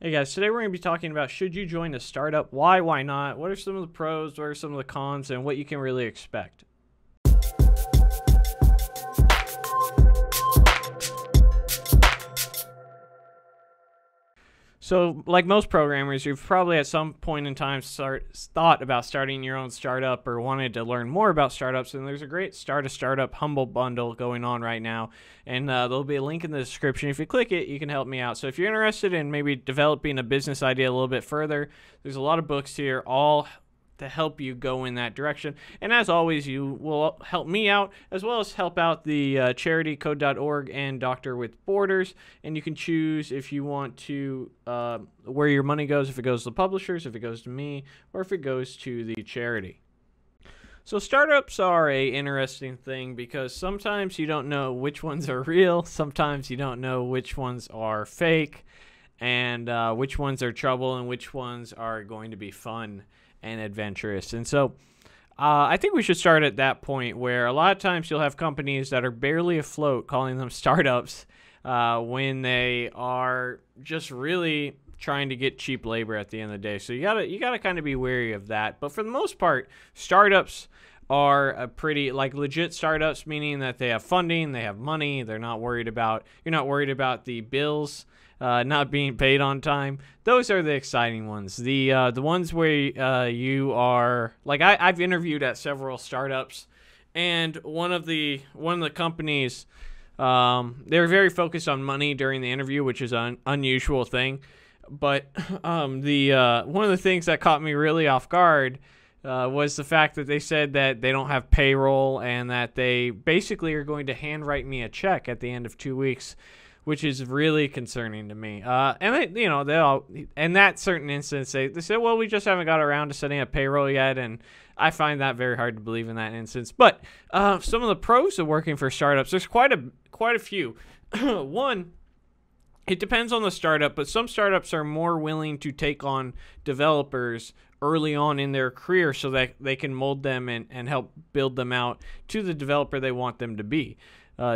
Hey guys, today we're going to be talking about should you join a startup, why not, what are some of the pros, what are some of the cons, and what you can really expect. So like most programmers, you've probably at some point in time thought about starting your own startup or wanted to learn more about startups, and there's a great Start a Startup Humble Bundle going on right now, and there'll be a link in the description. If you click it, you can help me out. So if you're interested in maybe developing a business idea a little bit further, there's a lot of books here, all to help you go in that direction. And as always, you will help me out as well as help out the charitycode.org and Doctor With Borders. And you can choose if you want to where your money goes, if it goes to the publishers, if it goes to me, or if it goes to the charity. So startups are an interesting thing because sometimes you don't know which ones are real, sometimes you don't know which ones are fake, and which ones are trouble and which ones are going to be fun and adventurous. And so I think we should start at that point where a lot of times you'll have companies that are barely afloat, calling them startups, when they are just really trying to get cheap labor at the end of the day. So you gotta kind of be wary of that. But for the most part, startups are a pretty, like, legit startups, meaning that they have funding, they have money, they're not worried about, you're not worried about the bills not being paid on time. Those are the exciting ones. The ones where you are, like, I've interviewed at several startups, and one of the companies, they were very focused on money during the interview, which is an unusual thing. But one of the things that caught me really off guard was the fact that they said that they don't have payroll and that they basically are going to handwrite me a check at the end of 2 weeks, which is really concerning to me. And they, you know, in that certain instance, they said, well, we just haven't got around to setting up payroll yet, and I find that very hard to believe in that instance. But some of the pros of working for startups, there's quite a few. One, it depends on the startup, but some startups are more willing to take on developers early on in their career so that they can mold them and help build them out to the developer they want them to be.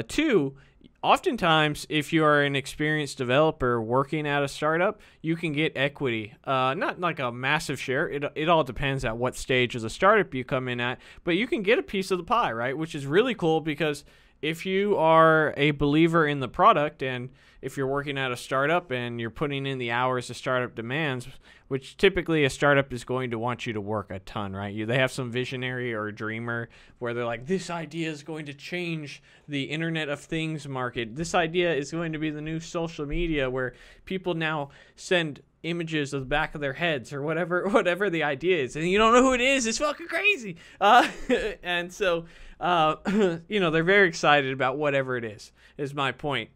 Two, oftentimes if you are an experienced developer working at a startup, you can get equity, not like a massive share. It all depends at what stage of the startup you come in at, but you can get a piece of the pie, right? Which is really cool because if you are a believer in the product and if you're working at a startup and you're putting in the hours the startup demands, which typically a startup is going to want you to work a ton, right? They have some visionary or dreamer where they're like, this idea is going to change the Internet of Things market. This idea is going to be the new social media where people now send images of the back of their heads or whatever the idea is, and you don't know who it is. It's fucking crazy. And so you know, they're very excited about whatever it is my point,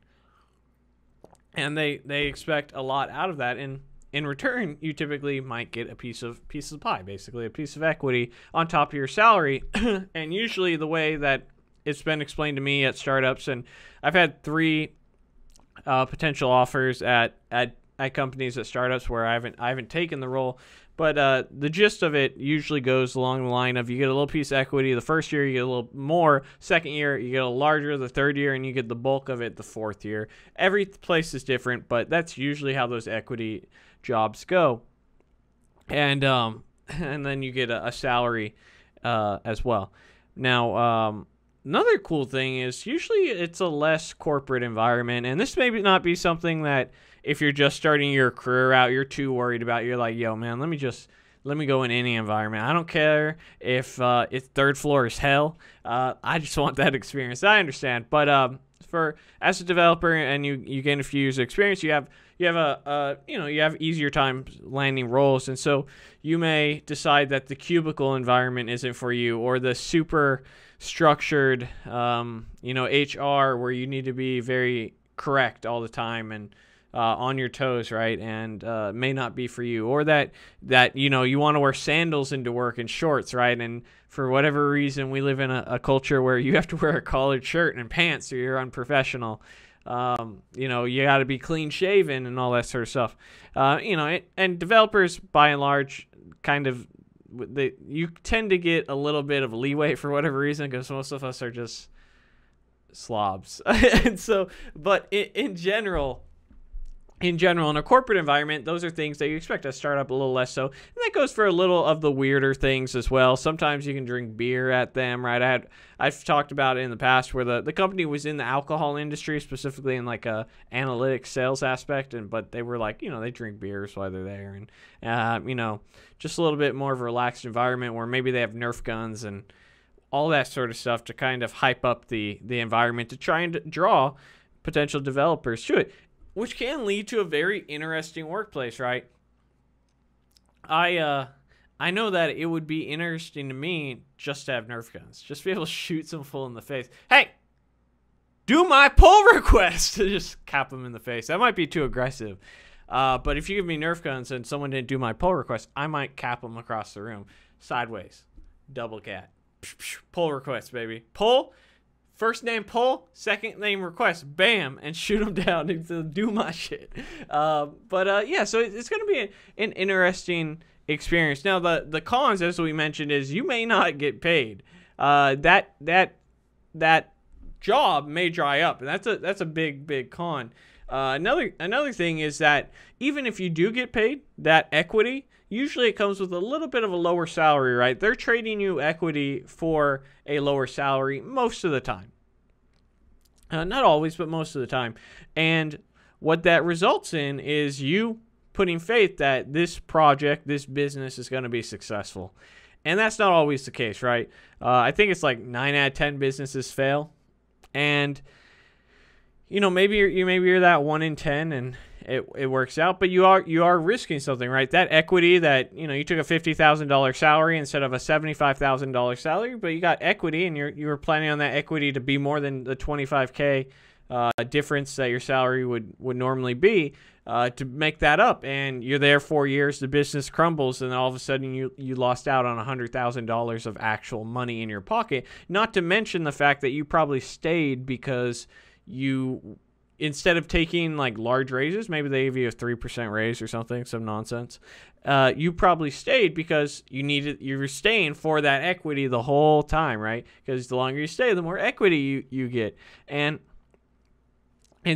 and they expect a lot out of that, and in return you typically might get a piece of pie, basically a piece of equity on top of your salary. And usually the way that it's been explained to me at startups, and I've had three potential offers at companies, at startups where I haven't taken the role, but the gist of it usually goes along the line of you get a little piece of equity the first year, you get a little more second year, you get a larger the third year, and you get the bulk of it the fourth year. Every place is different, but that's usually how those equity jobs go, and then you get a salary as well. Now another cool thing is usually it's a less corporate environment, and this may not be something that if you're just starting your career out, you're too worried about. You're like, yo, man, let me go in any environment. I don't care if third floor is hell. I just want that experience. I understand, but as a developer and you gain a few years of experience, you have easier time landing roles, and so you may decide that the cubicle environment isn't for you, or the super structured you know, HR where you need to be very correct all the time and on your toes, right? And may not be for you, or that you know, you want to wear sandals into work and shorts, right? And for whatever reason, we live in a culture where you have to wear a collared shirt and pants or you're unprofessional. You know, you got to be clean shaven and all that sort of stuff. You know, and developers by and large kind of, you tend to get a little bit of leeway for whatever reason, because most of us are just slobs. And so, but in general, in general, in a corporate environment, those are things that you expect a startup a little less so. And that goes for a little of the weirder things as well. Sometimes you can drink beer at them, right? I've talked about it in the past where the company was in the alcohol industry, specifically in like a analytics sales aspect, but they were like, they drink beers while they're there, and just a little bit more of a relaxed environment where maybe they have Nerf guns and all that sort of stuff to kind of hype up the environment to try and draw potential developers to it, which can lead to a very interesting workplace, right? I know that it would be interesting to me just to have Nerf guns, just be able to shoot some fool in the face. Hey, do my pull request! Just cap them in the face. That might be too aggressive. But if you give me Nerf guns and someone didn't do my pull request, I might cap them across the room. Sideways. Double cat. Pull request, baby. Pull. First name pull, second name request, bam, and shoot them down to do my shit. Yeah, so it's going to be an interesting experience. Now, the cons, as we mentioned, is you may not get paid. That job may dry up, and that's a big con. Another thing is that even if you do get paid, that equity, usually it comes with a little bit of a lower salary, right? They're trading you equity for a lower salary most of the time. Not always, but most of the time. And what that results in is you putting faith that this project, this business is going to be successful. And that's not always the case, right? I think it's like 9 out of 10 businesses fail. And, maybe you're that 1 in 10 and it works out, but you are risking something, right? That equity that, you took a $50,000 salary instead of a $75,000 salary, but you got equity and you were planning on that equity to be more than the $25K difference that your salary would normally be to make that up. And you're there 4 years, the business crumbles, and all of a sudden you lost out on $100,000 of actual money in your pocket, not to mention the fact that you probably stayed because instead of taking like large raises, maybe they give you a 3% raise or something, some nonsense. You probably stayed because you were staying for that equity the whole time, right? Because the longer you stay, the more equity you get. And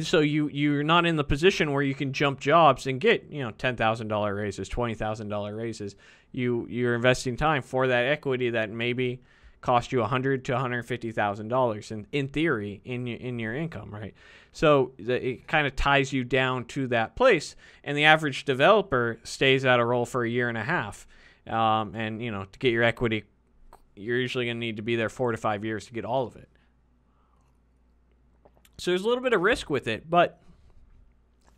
so you're not in the position where you can jump jobs and get, $10,000 raises, $20,000 raises. You're investing time for that equity that maybe cost you $100,000 to $150,000 in theory in your income, right? So it kind of ties you down to that place, and the average developer stays at a role for 1.5 years. And to get your equity, you're usually going to need to be there 4 to 5 years to get all of it. So there's a little bit of risk with it, but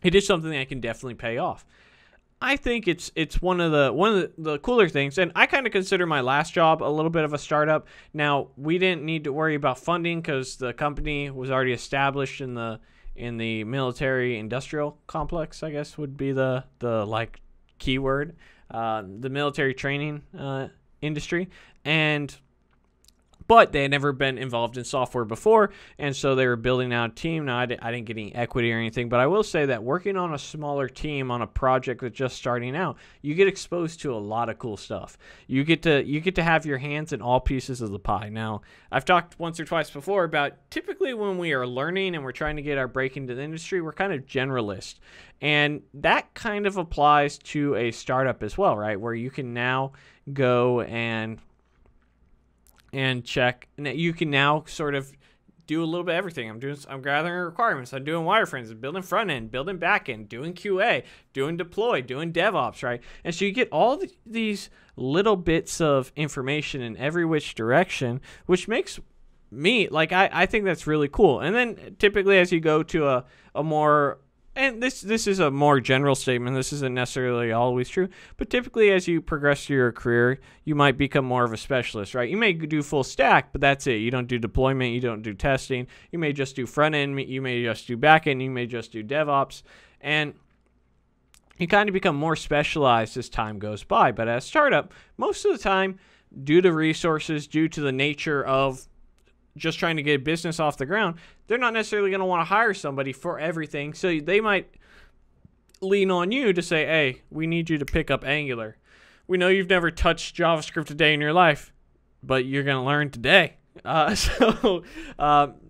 it is something that can definitely pay off. I think it's one of the cooler things, and I kind of consider my last job a little bit of a startup. Now, we didn't need to worry about funding because the company was already established in the military industrial complex, I guess would be the like keyword, the military training industry, but they had never been involved in software before, and so they were building out a team. Now, I didn't get any equity or anything, but I will say that working on a smaller team on a project that's just starting out, you get exposed to a lot of cool stuff. You get to have your hands in all pieces of the pie. Now, I've talked once or twice before about typically when we are learning and we're trying to get our break into the industry, we're kind of generalist, and that kind of applies to a startup as well, right, where you can now go and check, and you can now sort of do a little bit of everything. I'm gathering requirements, I'm doing wireframes, I'm building front end, building back end, doing QA, doing deploy, doing DevOps, right? And so you get all these little bits of information in every which direction, which makes me, I think that's really cool. And then typically as you go to a more, and this is a more general statement, this isn't necessarily always true, but typically as you progress through your career, you might become more of a specialist, right? You may do full stack, but that's it. You don't do deployment, you don't do testing, you may just do front end, you may just do back end, you may just do DevOps, and you kind of become more specialized as time goes by. But as a startup, most of the time, due to resources, due to the nature of just trying to get business off the ground, they're not necessarily going to want to hire somebody for everything. So they might lean on you to say, hey, we need you to pick up Angular. We know you've never touched JavaScript a day in your life, but you're going to learn today.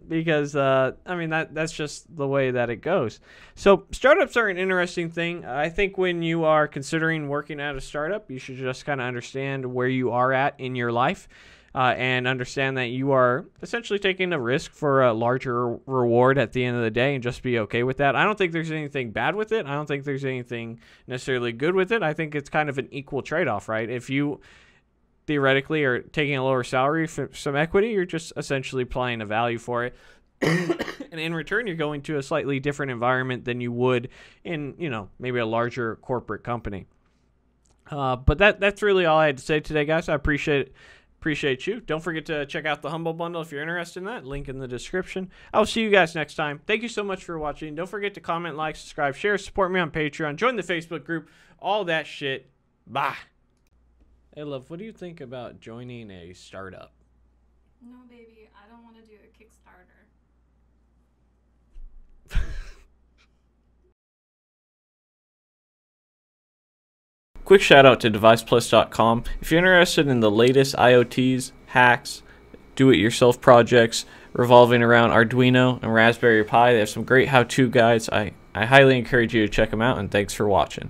because I mean that's just the way that it goes. So startups are an interesting thing. I think when you are considering working at a startup, you should just kind of understand where you are at in your life, and understand that you are essentially taking a risk for a larger reward at the end of the day, and just be okay with that. I don't think there's anything bad with it. I don't think there's anything necessarily good with it. I think it's kind of an equal trade-off, right? If you theoretically are taking a lower salary for some equity, you're just essentially applying a value for it. And in return, you're going to a slightly different environment than you would in, you know, maybe a larger corporate company. But that's really all I had to say today, guys. I appreciate you. Don't forget to check out the Humble Bundle if you're interested in that. Link in the description. I'll see you guys next time. Thank you so much for watching. Don't forget to comment, like, subscribe, share, support me on Patreon, join the Facebook group, all that shit. Bye. Hey, love, what do you think about joining a startup? No, baby, I don't want to do a Kickstarter. Quick shout out to deviceplus.com. If you're interested in the latest IoTs, hacks, do-it-yourself projects revolving around Arduino and Raspberry Pi, they have some great how-to guides. I highly encourage you to check them out, and thanks for watching.